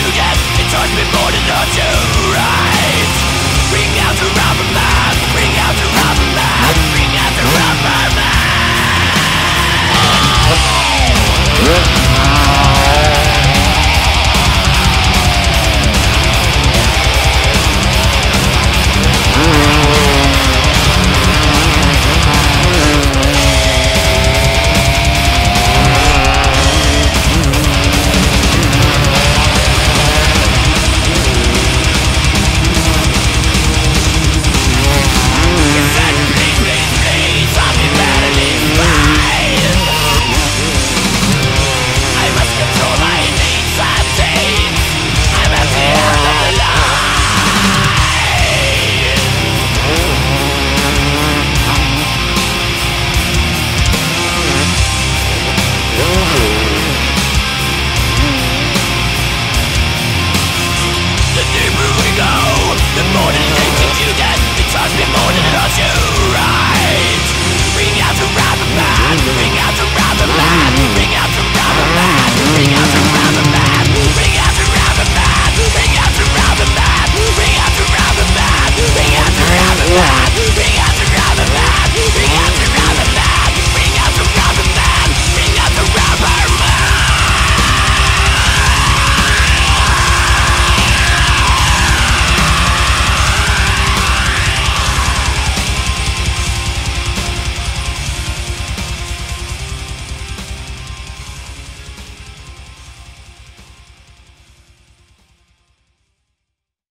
you get. It hurts me more than hurts you.